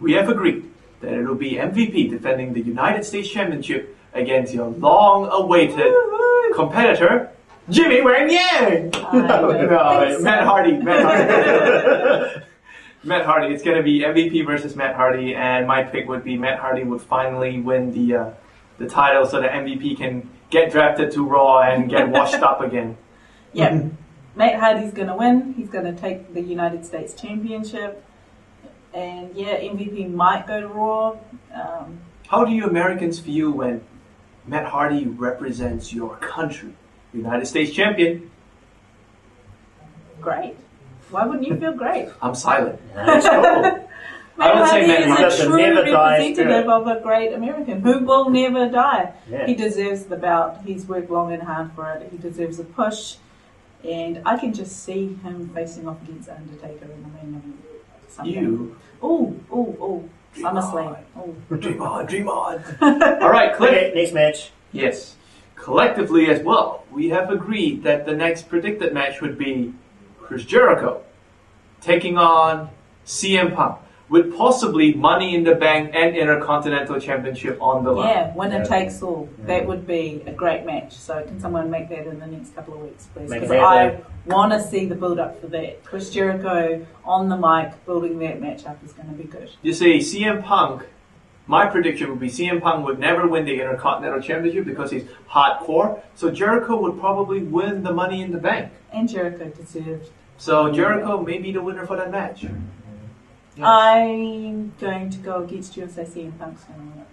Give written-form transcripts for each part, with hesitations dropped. We have agreed that it'll be MVP defending the United States Championship against your long-awaited competitor, Jimmy Wang Yang! No, Matt Hardy. Matt Hardy. It's going to be MVP versus Matt Hardy, and my pick would be Matt Hardy would finally win the title so that MVP can get drafted to Raw and get washed up again. Yeah. Matt Hardy's going to win. He's going to take the United States Championship. And yeah, MVP might go to Raw. How do you Americans feel when Matt Hardy represents your country? United States champion. Great. Why wouldn't you feel great? I'm silent. I would say Matt Hardy is a true representative of a great American who will never die. Yeah. He deserves the belt. He's worked long and hard for it. He deserves a push. And I can just see him facing off against Undertaker in the main event. You. Oh. SummerSlam. Dream on. All right, Cliff. Okay, next match. Yes. Collectively as well, we have agreed that the next predicted match would be Chris Jericho taking on CM Punk with possibly Money in the Bank and Intercontinental Championship on the line. Yeah, winner takes all. Yeah. That would be a great match. So can someone make that in the next couple of weeks, please? Because I want to see the build-up for that. Chris Jericho on the mic building that match-up is going to be good. You see, CM Punk... My prediction would be CM Punk would never win the Intercontinental Championship because he's hardcore. So Jericho would probably win the Money in the Bank. And Jericho deserves. So Jericho may be the winner for that match. Yes. I'm going to go against you and say CM Punk's going to win it.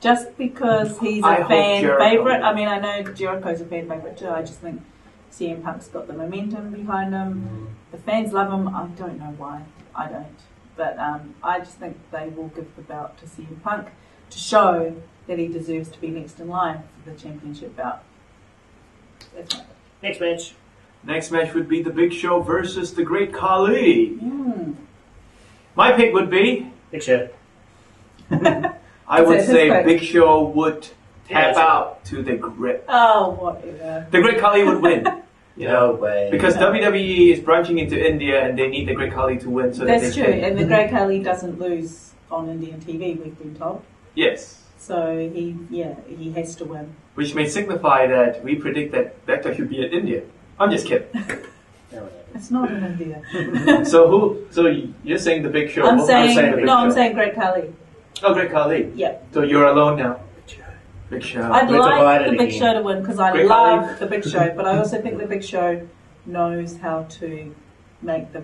Just because he's a fan favourite. I mean, I know Jericho's a fan favourite too. I just think CM Punk's got the momentum behind him. The fans love him. I don't know why. I don't. But I just think they will give the belt to CM Punk to show that he deserves to be next in line for the championship belt. That's right. Next match. Next match would be The Big Show versus The Great Khali. Mm. My pick would be... Big Show. I would say pick? Big Show would tap out to The Great. Oh, whatever. The Great Khali would win. You know, no way. Because WWE is branching into India and they need the Great Khali to win. So that's true. And the Great Khali doesn't lose on Indian TV, we've been told. Yes. So he has to win. Which may signify that we predict that Vector should be in India. I'm just kidding. It's not in India. So you're saying The Big Show? I'm saying Great Khali. Oh, Great Khali. Yeah. So you're alone now. Big Show. I'd like The Big Show to win because I love The Big Show, but I also think The Big Show knows how to make the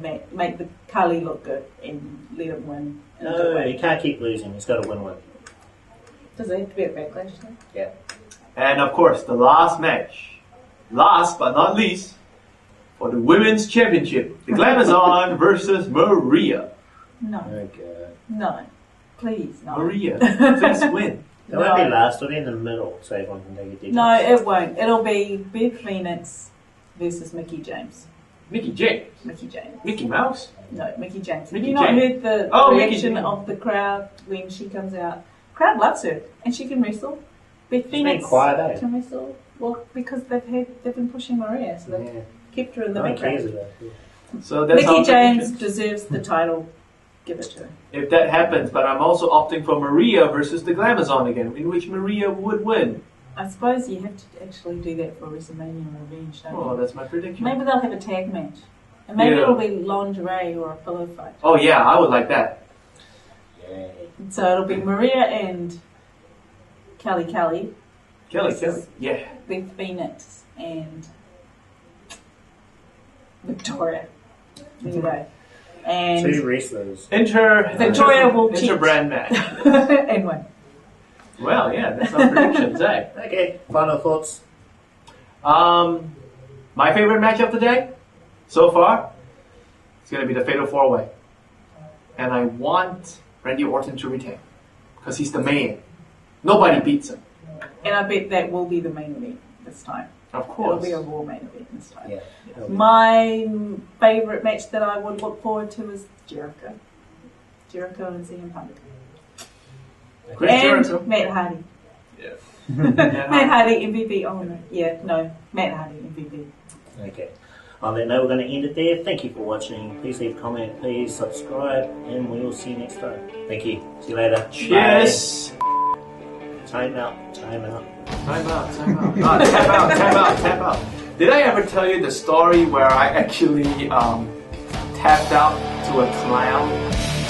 Khali look good and let him win. No, he can't keep losing. He's got to win one. Does it have to be a backlash then? Yeah. And of course, the last match, last but not least, for the Women's Championship, the Glamazon versus Maria. No. Okay. No. Please, no. Maria, please win. It won't be last, it'll be in the middle, so everyone can take a deep. No, it won't. It'll be Beth Phoenix versus Mickie James. Mickie James? Mickie James. Mickey Mouse? No, Mickie James. Have you not heard the reaction of the crowd when she comes out? Crowd loves her, and she can wrestle. Beth Phoenix can wrestle. Well, because they've been pushing Maria, so they've kept her in the background. So Mickie James deserves the title. Give it to her. If that happens, but I'm also opting for Maria versus the Glamazon again, in which Maria would win. I suppose you have to actually do that for WrestleMania Revenge, don't you? Oh, that's my prediction. Maybe they'll have a tag match. And maybe it'll be lingerie or a pillow fight. Oh yeah, I would like that. Yeah. So it'll be Maria and Kelly Kelly. Kelly, yeah. Beth Phoenix and Victoria. Anyway. And two wrestlers. Victoria will cheat. Interbrand match. And win. Well, yeah, that's our predictions, eh? Okay, final thoughts. My favorite match of the day, so far, it's going to be the Fatal 4-Way. And I want Randy Orton to retain, because he's the man. Nobody beats him. And I bet that will be the main event this time. Of course. It'll be a Raw main event this time. Yeah, my favourite match that I would look forward to is Jericho. Jericho and CM Punk. And Matt Hardy. Yeah. Matt Hardy, MVP. Oh, no. Yeah, no. Matt Hardy, MVP. Okay. On that note, we're going to end it there. Thank you for watching. Please leave a comment, please subscribe, and we will see you next time. Thank you. See you later. Cheers. Bye. Time out. Time out. Time out. Time out. No, tap out. Tap out. Tap out. Did I ever tell you the story where I actually tapped out to a clown?